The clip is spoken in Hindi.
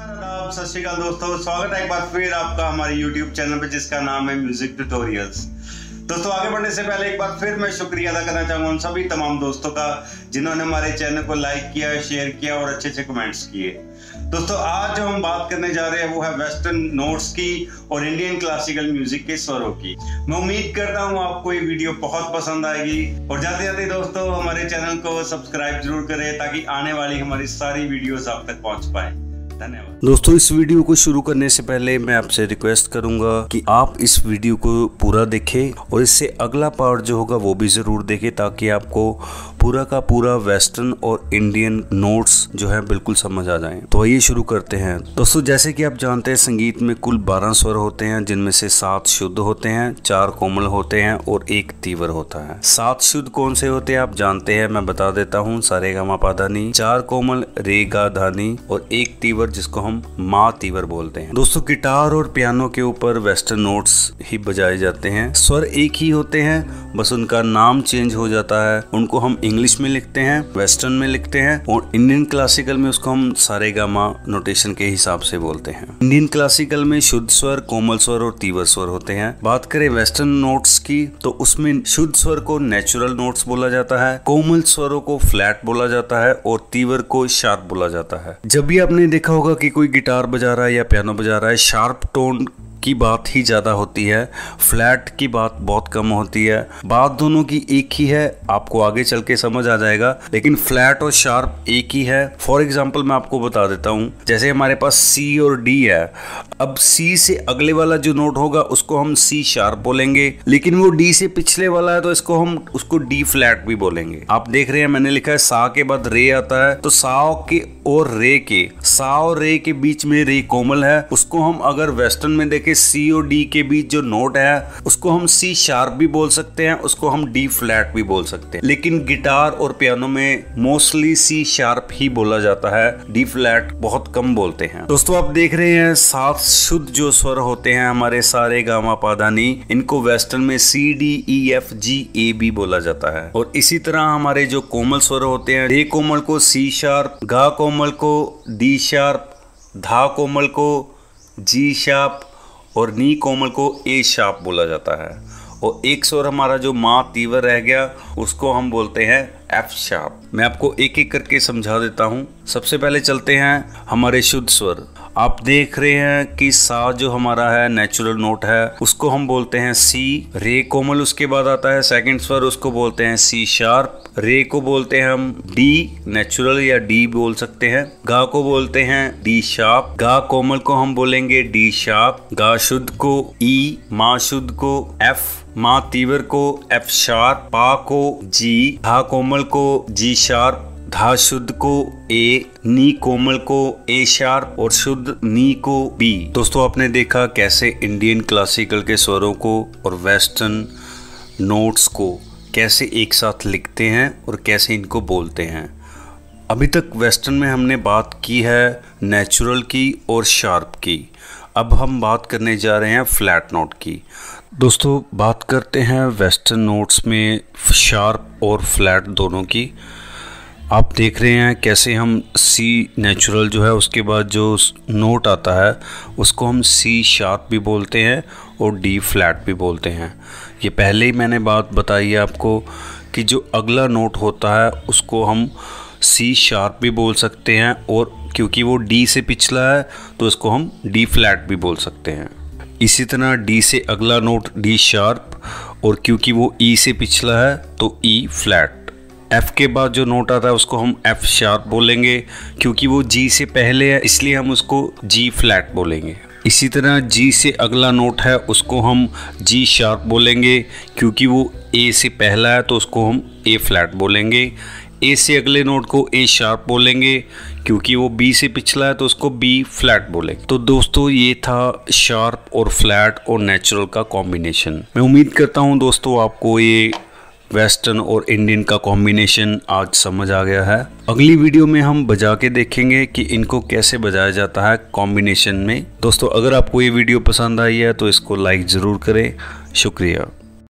नमस्कार, सत श्री अकाल दोस्तों। स्वागत है एक बार फिर आपका हमारे YouTube चैनल पे जिसका नाम है म्यूजिक ट्यूटोरियल्स। दोस्तों, आगे बढ़ने से पहले एक बार फिर मैं शुक्रिया अदा करना चाहूँगा उन सभी तमाम दोस्तों का जिन्होंने हमारे चैनल को लाइक किया, शेयर किया और अच्छे अच्छे कमेंट्स किए। दोस्तों, आज जो हम बात करने जा रहे हैं वो है वेस्टर्न नोट्स की और इंडियन क्लासिकल म्यूजिक के स्वरों की। मैं उम्मीद करता हूँ आपको ये वीडियो बहुत पसंद आएगी और जाते जाते दोस्तों हमारे चैनल को सब्सक्राइब जरूर करें ताकि आने वाली हमारी सारी वीडियोस आप तक पहुँच पाए। दोस्तों, इस वीडियो को शुरू करने से पहले मैं आपसे रिक्वेस्ट करूंगा कि आप इस वीडियो को पूरा देखें और इससे अगला पार्ट जो होगा वो भी ज़रूर देखें ताकि आपको पूरा का पूरा वेस्टर्न और इंडियन नोट्स जो है बिल्कुल समझ आ जाएं। तो आइए शुरू करते हैं। दोस्तों, जैसे कि आप जानते हैं संगीत में कुल 12 स्वर होते हैं जिनमें से 7 शुद्ध होते हैं, 4 कोमल होते हैं और 1 तीव्र होता है। 7 शुद्ध कौन से होते हैं आप जानते हैं, मैं बता देता हूँ, सा रे गा मा पा धा नी, 4 कोमल रे गा धा नी और 1 तीव्र जिसको हम मा तीवर बोलते हैं। दोस्तों, गिटार और पियानो के ऊपर वेस्टर्न नोट्स ही बजाए जाते हैं। स्वर एक ही होते हैं, बस उनका नाम चेंज हो जाता है। उनको हम इंग्लिश में लिखते हैं, वेस्टर्न में लिखते हैं और इंडियन क्लासिकल में उसको हम सारेगामा नोटेशन के हिसाब से बोलते हैं। इंडियन क्लासिकल में शुद्ध स्वर, कोमल स्वर और तीव्र स्वर होते हैं। बात करें वेस्टर्न नोट्स की तो उसमें शुद्ध स्वर को नेचुरल नोट्स बोला जाता है, कोमल स्वरों को फ्लैट बोला जाता है और तीव्र को शार्प बोला जाता है। जब भी आपने देखा होगा कि कोई गिटार बजा रहा है या पियानो बजा रहा है, शार्प टोन की बात ही ज़्यादा होती है, फ्लैट की बात बहुत कम होती है। बात दोनों की एक ही है, आपको आगे चल के समझ आ जाएगा, लेकिन फ्लैट और शार्प एक ही है। फॉर एग्जांपल मैं आपको बता देता हूँ, जैसे हमारे पास सी और डी है। अब सी से अगले वाला जो नोट होगा उसको हम सी शार्प बोलेंगे, लेकिन वो डी से पिछले वाला है तो इसको हम उसको डी फ्लैट भी बोलेंगे। आप देख रहे हैं मैंने लिखा है सा के बाद रे आता है, तो सा और रे के बीच में रे कोमल है। उसको हम अगर वेस्टर्न में देखें, सी और डी के बीच जो नोट है उसको हम सी शार्प भी बोल सकते हैं, उसको हम डी फ्लैट भी बोल सकते हैं, लेकिन गिटार और पियानो में मोस्टली सी शार्प ही बोला जाता है, डी फ्लैट बहुत कम बोलते हैं। दोस्तों, आप देख रहे हैं 7 शुद्ध जो स्वर होते हैं हमारे सारे गामा पादानी, इनको वेस्टर्न में C D E F G A B बोला जाता है। और इसी तरह हमारे जो कोमल स्वर होते हैं, रे कोमल को सी शार्प, गा कोमल को डी शार्प, धा कोमल को जी शार्प और नी कोमल को ए शार्प बोला जाता है। और एक स्वर हमारा जो माँ तीवर रह गया उसको हम बोलते हैं एफ शार्प। मैं आपको एक एक करके समझा देता हूँ। सबसे पहले चलते हैं हमारे शुद्ध स्वर। आप देख रहे हैं कि सा जो हमारा है नेचुरल नोट है उसको हम बोलते हैं सी, रे कोमल उसके बाद आता है सेकंड स्वर, उसको बोलते हैं सी शार्प, रे को बोलते हैं हम डी, नेचुरल या डी बोल सकते हैं, गा को बोलते हैं डी शार्प, गा कोमल को हम बोलेंगे डी शार्प, गा शुद्ध को ई, मा शुद्ध को एफ, मा तीवर को एफ शार्प, पा को जी, धा कोमल को जी शार्प, धा शुद्ध को ए, नी कोमल को ए शार्प और शुद्ध नी को बी। दोस्तों, आपने देखा कैसे इंडियन क्लासिकल के स्वरों को और वेस्टर्न नोट्स को कैसे एक साथ लिखते हैं और कैसे इनको बोलते हैं। अभी तक वेस्टर्न में हमने बात की है नेचुरल की और शार्प की, अब हम बात करने जा रहे हैं फ्लैट नोट की। दोस्तों, बात करते हैं वेस्टर्न नोट्स में शार्प और फ्लैट दोनों की। आप देख रहे हैं कैसे हम सी नेचुरल जो है उसके बाद जो नोट आता है उसको हम सी शार्प भी बोलते हैं और डी फ्लैट भी बोलते हैं। ये पहले ही मैंने बात बताई है आपको कि जो अगला नोट होता है उसको हम सी शार्प भी बोल सकते हैं और क्योंकि वो डी से पिछला है तो इसको हम डी फ्लैट भी बोल सकते हैं। इसी तरह डी से अगला नोट डी शार्प और क्योंकि वो ई से पिछला है तो ई फ्लैट। एफ़ के बाद जो नोट आता है उसको हम एफ शार्प बोलेंगे, क्योंकि वो जी से पहले है इसलिए हम उसको जी फ्लैट बोलेंगे। इसी तरह जी से अगला नोट है उसको हम जी शार्प बोलेंगे, क्योंकि वो ए से पहला है तो उसको हम ए फ्लैट बोलेंगे। ए से अगले नोट को ए शार्प बोलेंगे, क्योंकि वो बी से पिछला है तो उसको बी फ्लैट बोलेंगे। तो दोस्तों, ये था शार्प और फ्लैट और नेचुरल का कॉम्बिनेशन। मैं उम्मीद करता हूँ दोस्तों आपको ये वेस्टर्न और इंडियन का कॉम्बिनेशन आज समझ आ गया है। अगली वीडियो में हम बजा के देखेंगे कि इनको कैसे बजाया जाता है कॉम्बिनेशन में। दोस्तों, अगर आपको ये वीडियो पसंद आई है तो इसको लाइक ज़रूर करें। शुक्रिया।